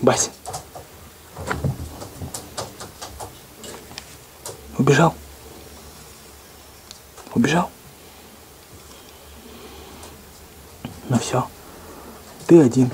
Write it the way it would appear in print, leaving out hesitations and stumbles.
Бася. Убежал? Убежал? Ну все, ты один.